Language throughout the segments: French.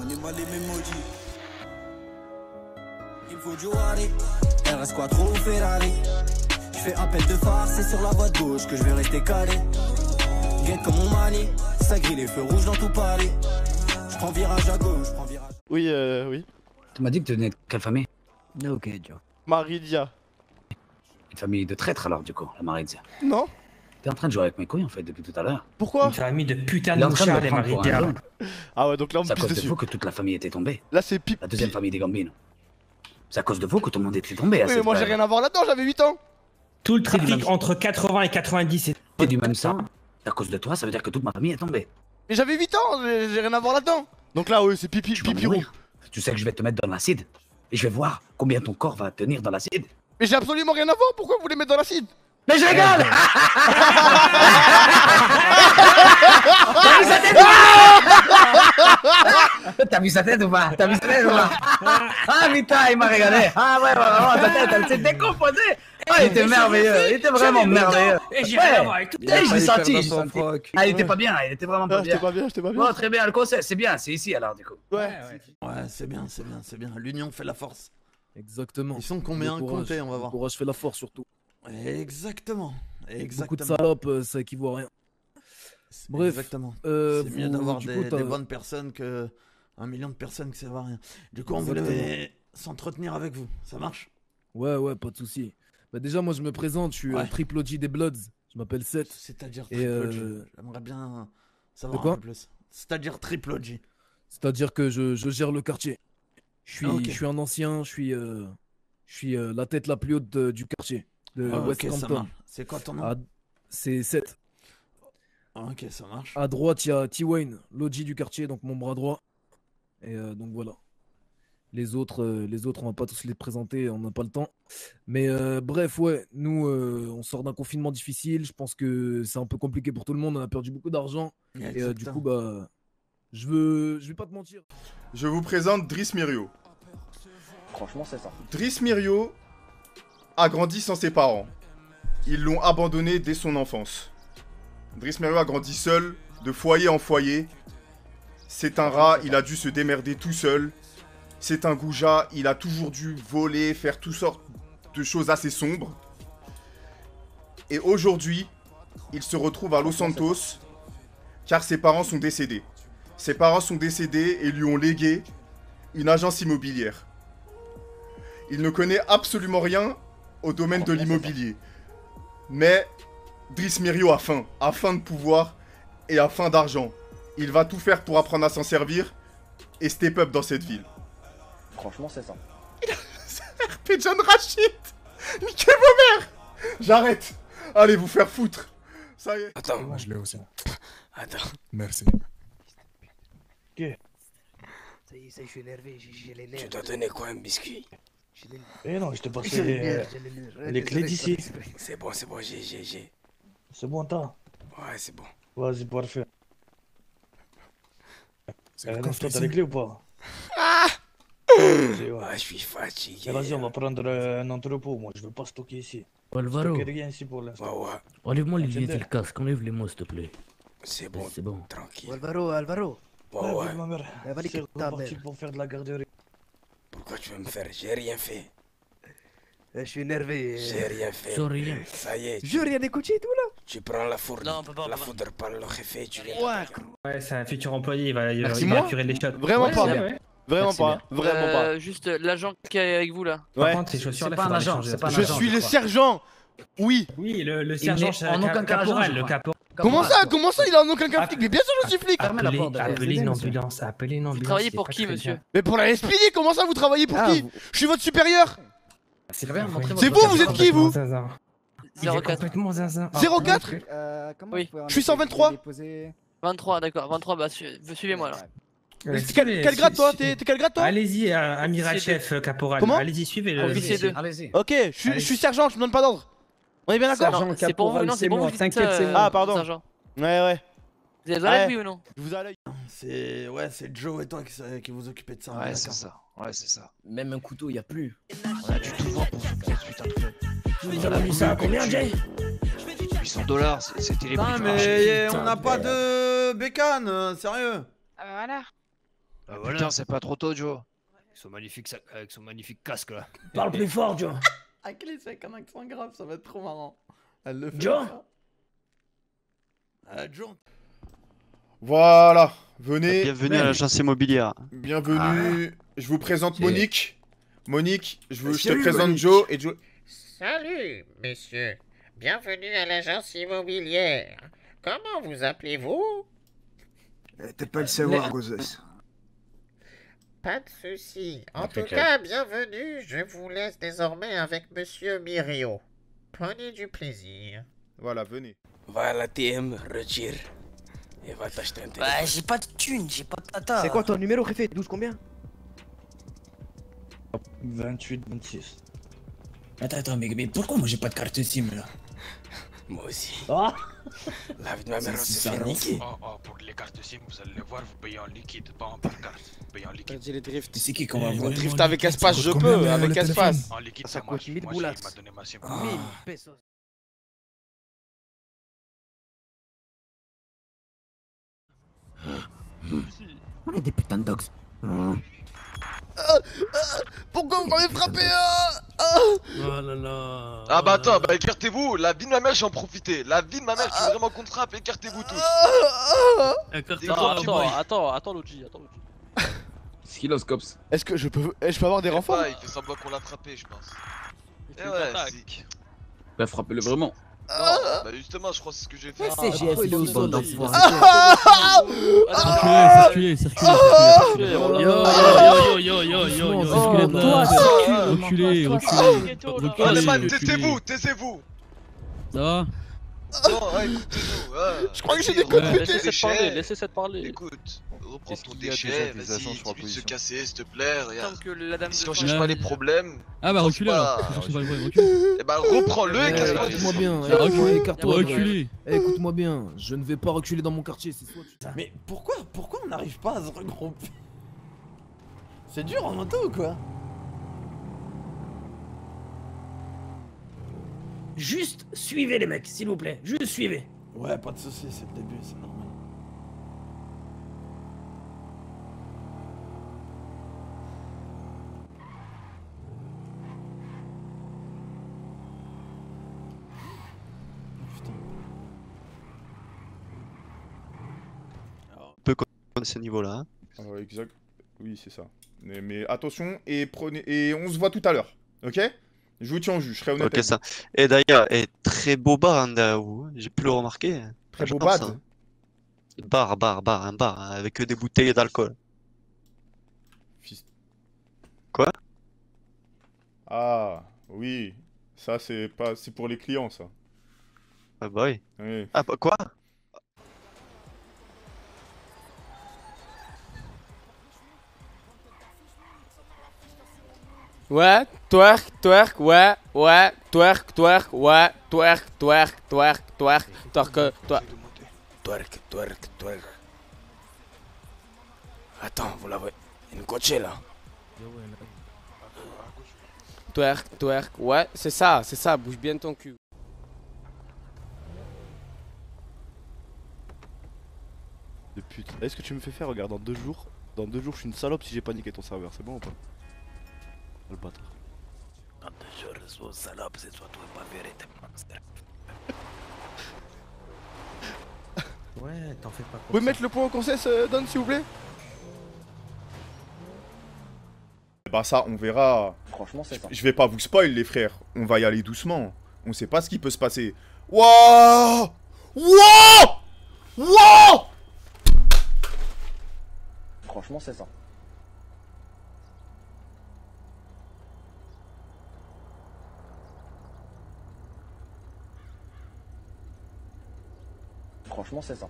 On est mal aimé, maudit. Il faut du Harley, RS4 ou Ferrari. Je fais appel de phare, c'est sur la voie de gauche que je vais rester calé. Guette comme on manie, ça grille les feux rouges dans tout Paris. Je prends virage à gauche, je prends virage. Oui, oui. Tu m'as dit que tu venais de quelle famille? Ok, Joe. Maridia. Une famille de traîtres alors, du coup, la Maridia. Non. T'es en train de jouer avec mes couilles en fait depuis tout à l'heure. Pourquoi? Une famille de putain de mouchards des Maridia. Ah ouais, donc là on me pisse dessus. C'est à cause de vous que toute la famille était tombée. Là c'est Pip. La deuxième famille des Gambino. C'est à cause de vous que tout le monde était tombé. Oui, mais moi j'ai rien à voir là-dedans, j'avais 8 ans. Tout le trafic entre 80 et 90 est du même sang. À cause de toi, ça veut dire que toute ma famille est tombée. Mais j'avais 8 ans, j'ai rien à voir là-dedans. Donc là, oui, c'est pipi, pipirou. Tu sais que je vais te mettre dans l'acide. Et je vais voir combien ton corps va tenir dans l'acide. Mais j'ai absolument rien à voir, pourquoi vous voulez mettre dans l'acide? Mais je rigole. T'as vu sa tête ou pas? T'as vu sa tête ou pas? Ah putain, il m'a régalé. Ah ouais, vraiment, ta tête, elle s'est décomposée. Ah, il était merveilleux, il était vraiment merveilleux. Et j'ai senti, ah, il était pas bien, il était vraiment pas bien. Oh, très bien, le conseil, c'est bien, c'est ici alors du coup. Ouais, c'est bien. L'union fait la force. Exactement. Ils sont combien comptés, on va voir. Courage fait la force surtout. Exactement. Beaucoup de salopes, ça équivaut à rien. Bref, exactement. C'est mieux d'avoir des bonnes personnes que 1 million de personnes qui servent à rien. Du coup, on voulait s'entretenir avec vous, ça marche? Ouais, pas de soucis. Bah déjà, moi je me présente, je suis Triple G des Bloods, je m'appelle Seth. C'est-à-dire Triple G, j'aimerais bien savoir un peu plus. C'est-à-dire Triple G? C'est-à-dire que je gère le quartier. Je suis un ancien, je suis la tête la plus haute du quartier, de West Hampton. C'est quoi ton nom? C'est Seth. Ok, ça marche. À droite, il y a T-Wayne, l'OG du quartier, donc mon bras droit. Et donc voilà. Les autres, on va pas tous les présenter, on n'a pas le temps. Mais bref, ouais, nous, on sort d'un confinement difficile. Je pense que c'est un peu compliqué pour tout le monde. On a perdu beaucoup d'argent. Yeah, et du coup, bah, je vais pas te mentir. Je vous présente Driss Mirio. Franchement, c'est ça. Driss Mirio a grandi sans ses parents. Ils l'ont abandonné dès son enfance. Driss Mirio a grandi seul, de foyer en foyer. C'est un rat, il a dû se démerder tout seul. C'est un goujat, il a toujours dû voler, faire toutes sortes de choses assez sombres. Et aujourd'hui, il se retrouve à Los Santos, car ses parents sont décédés. Ses parents sont décédés et lui ont légué une agence immobilière. Il ne connaît absolument rien au domaine de l'immobilier. Mais Driss Mirio a faim de pouvoir et a faim d'argent. Il va tout faire pour apprendre à s'en servir et step up dans cette ville. Franchement, c'est ça. RP John Rachid. Niquez vos mères. J'arrête. Allez vous faire foutre. Ça y est. Attends, moi je l'ai aussi. Attends. Merci. Que ça y est, je suis énervé. J'ai les nerfs. Tu t'as donné quoi, un biscuit? Eh non, je te passe les clés d'ici. C'est bon, j'ai. C'est bon, t'as? Ouais, c'est bon. Vas-y, parfait. Toi, t'as les clés ou pas? Je suis fatigué. Vas-y, on va prendre un entrepôt. Moi, je veux pas stocker ici. Alvaro, enlève-moi les lunettes et le casque. Enlève les mots, s'il te plaît. C'est bon, tranquille. Alvaro. Ouais. C'est parti pour faire de la garderie. Pourquoi tu veux me faire? J'ai rien fait. Je suis énervé. J'ai rien fait. Ça y est. J'ai rien écouté, tout là. Tu prends la foudre. Non, la foudre par le chef. Tu viens. Ouais, c'est un futur employé. Il va curer les chats. Vraiment pas bien. Vraiment pas. Juste l'agent qui est avec vous là. Ouais. C'est pas un agent. Je suis le sergent. Oui. Oui, le sergent. En aucun cas agent. Le caporal. Comment ça il a en aucun cas flic? Mais bien sûr je suis flic. Appelez une ambulance. Vous travaillez pour qui, monsieur? Mais pour la SPD. Comment ça vous travaillez pour qui? Je suis votre supérieur. C'est vous. Vous êtes qui, vous? 04. Oui. Je suis 123. 23, d'accord. 23. Bah suivez-moi là. Quel grade toi? T'es quel grade toi? Allez-y, amiral chef, caporal. Comment? Allez-y, suivez-le. Ok, je suis sergent, je me donne pas d'ordre. On est bien d'accord? C'est pour vous, non? C'est bon, t'inquiète, c'est moi. Ah, pardon. Ouais. Vous êtes à l'œil, oui ou non? Je vous ai à l'œil. C'est Joe et toi qui vous occupez de ça. Ouais, c'est ça. Même un couteau, y'a plus. On a du tout pour vous faire putain de feu. Vous avez mis ça à combien, Jay? $800, c'était les prix. Non, mais on n'a pas de bécane, sérieux. Ah, voilà. Ah, voilà. Putain, c'est pas trop tôt, Joe. Avec son magnifique casque là. Parle plus fort, Joe. Ah, qu'elle est avec un accent grave, ça va être trop marrant. Elle le fait. Joe. Joe. Voilà, venez. Bienvenue à l'agence immobilière. Bienvenue. Ah. Je vous présente Monique. Monique, je te présente Monique. Joe et Joe. Salut, messieurs. Bienvenue à l'agence immobilière. Comment vous appelez-vous? T'es pas le savoir, Gozos. Pas de souci. En tout cas, bienvenue. Je vous laisse désormais avec Monsieur Mirio. Prenez du plaisir. Voilà, venez. Va à la TM, retire. Et va t'acheter un téléphone. Bah, j'ai pas de thune, j'ai pas de tata. C'est quoi ton numéro, préfet? 12 combien? 28, 26. Attends, mais pourquoi moi j'ai pas de carte SIM là? Moi aussi. Oh, la vie de ma mère s'est fait niquer. Pour les cartes SIM, vous allez les voir, vous payez en liquide, pas en par carte. Vous payez en liquide. C'est les drifts. C'est qui qu'on va voir? Drift avec espace, je peux, avec espace. En liquide, ça coûte 1000 boulas. Il m'a donné ma SIM. 1000 pesos. On est des putains de dogs. Pourquoi vous m'avez frappé? Ah bah attends, bah écartez-vous, la vie de ma mère j'en profiter. La vie de ma mère qui est vraiment contre frappe, écartez-vous tous. Attends Logi, attends Logi. Skilloscops. Est-ce que je peux avoir des renforts? Il fait semblant qu'on l'a frappé, je pense. Et ouais, bah frappez-le vraiment. Bah justement, je crois que c'est ce que j'ai fait. C'est GF, bande d'enfoirés. Circulez. Reculez. Taisez-vous. Ça va? Non, écoutez-nous. Je crois que j'ai des coups de putain. Laissez-cette parler. Écoute, reprends ton déchet, vas-y, tu se casser, s'il te plaît. Si on cherche pas les problèmes. Ah bah reculez alors. Et bah reprends-le et casse-moi. Écoute-moi bien, reculez. Écoute-moi bien, je ne vais pas reculer dans mon quartier, c'est soit. Mais pourquoi on n'arrive pas à se regrouper? C'est dur en moto ou quoi? Juste suivez les mecs, s'il vous plaît, juste suivez. Ouais, pas de soucis, c'est le début, c'est normal. Putain. On peut connaître ce niveau-là. Hein. Oh, exact. Oui, c'est ça. Mais attention et prenez et on se voit tout à l'heure, ok? Je vous tiens au jus, je serai honnête. Ok, ça. Et d'ailleurs, très beau bar, j'ai pu le remarquer. Très beau bar. Bar, un bar, avec que des bouteilles d'alcool. Quoi? Ah, oui. Ça, c'est pas, c'est pour les clients, ça. Ah bah oui. Ah, quoi? Ouais, twerk, ouais, twerk. Attends, vous l'avez, une coachée là. Twerk, ouais, c'est ça, bouge bien ton cul. De pute, est-ce que tu me fais faire, regarde, dans deux jours, je suis une salope si j'ai pas niqué ton serveur, c'est bon ou pas? Le bâtard. Quand je reçois salope, c'est toi tu pas vérité. Ouais, t'en fais pas. Vous pouvez mettre le point au conseil, Don, s'il vous plaît? Bah ça, on verra. Franchement, c'est ça. Je vais pas vous spoil, les frères. On va y aller doucement. On sait pas ce qui peut se passer. Wouah. Franchement, c'est ça. Franchement, c'est ça.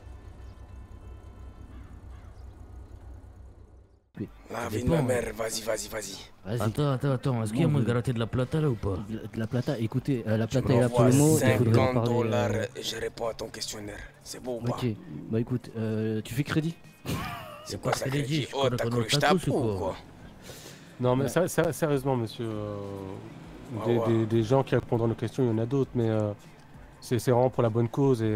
La vie de ma mère, vas-y. Attends, est-ce qu'il y a moyen de gratter de la plata là ou pas? De la plata, écoutez, la plata est là pour le mot. 50 $, je réponds à ton questionnaire. C'est bon ou pas? Ok, bah écoute, tu fais crédit? C'est quoi ça, crédit? Oh, t'as cru que je tape ou quoi? Non, mais sérieusement, monsieur, des gens qui répondent à nos questions, il y en a d'autres, mais. C'est vraiment pour la bonne cause et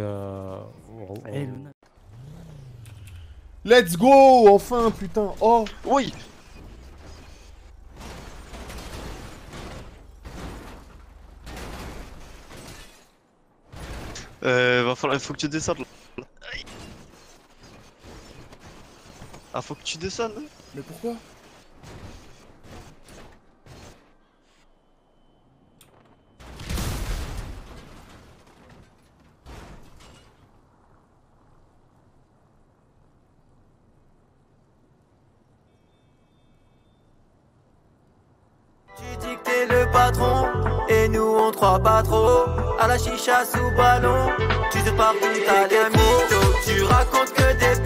Let's go, enfin, putain. Oh, oui. Va falloir, faut que tu descendes. Ah, faut que tu descendes. Mais pourquoi? Et nous on croit pas trop à la chicha sous ballon. Tu te parles de ta démo, tu racontes que des